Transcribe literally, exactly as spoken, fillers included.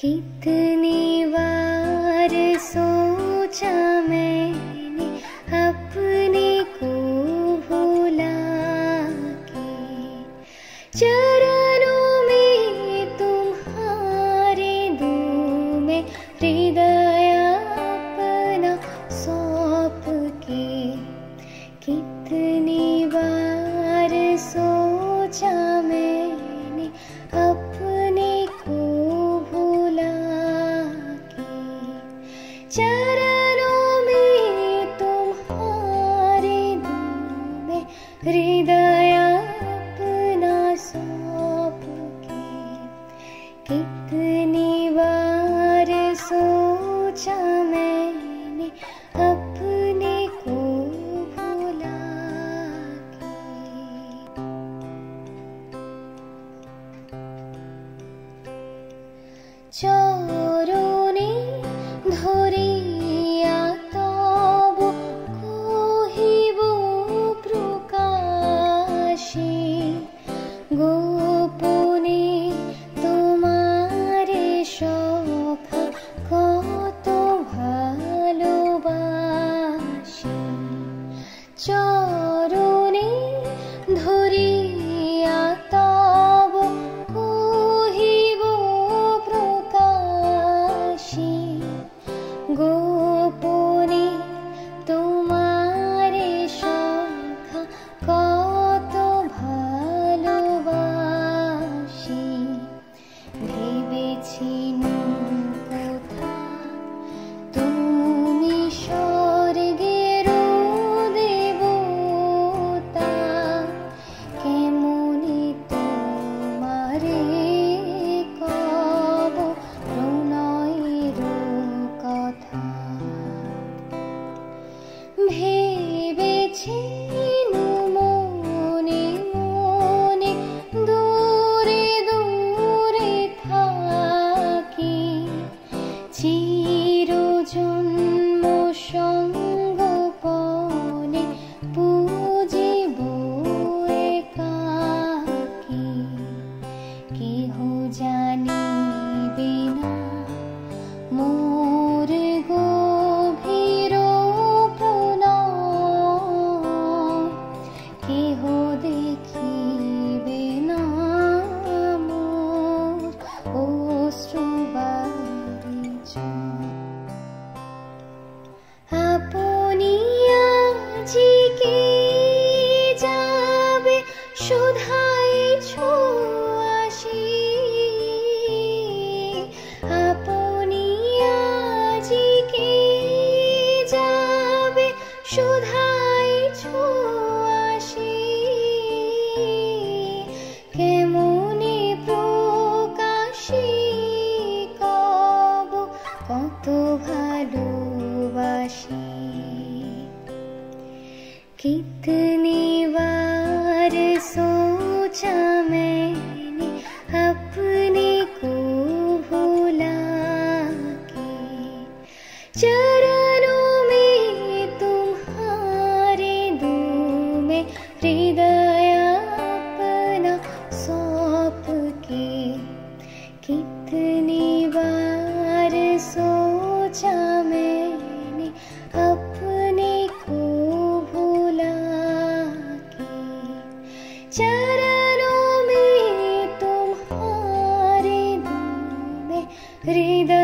कितनी बार सोचा मैंने अपने को भुला के, चरणों में तुम्हारे दूं में हृदय अपना सौंप के, कितनी बार सोचा मैंने अपने को भुला के, चरणों में तुम्हारे दूं में हृदय अपना सौंप के, कितनी बार सोचा मैंने अपने को भुला के। चोरों ने धोरिया तब कोहिब प्रकाशे, गोपने तुम्हारे शोभा कत भालोबासी, चोरों ने धोरिया तब कोहिब प्रकाशे, गोपने तुम्हारे शोभा कत भालोबासी, भेबेछि कोथा तुमि स्वर्गेर देवता, केमनि तोमारे कब प्रणयेर कथा, भेबेछि मने मने दूरे दूरे थाकी, চিরজন্ম সঙ্গপনে পূজিব একাকী, কেহ জানিবে না মোর গভীর প্রণয়, কেহ দেখিবে না মোর অশ্রুবারি জল। আপনি আজিকে যাবে শুধাই ছোঁয়াশি, আপনি আজিকে যাবে শুধাই ছোঁয়াশি, কেমনে প্রকাশি কব কত ভালোবাসি, কিতনি বার সোচা मैंने अपने को भुला के, चरणों में तुम्हारे दूं में हृदय अपना सौंप के, कितनी बार सोचा मैंने अपने को भुला के, चरणों में तुम्हारे दूं में हृदय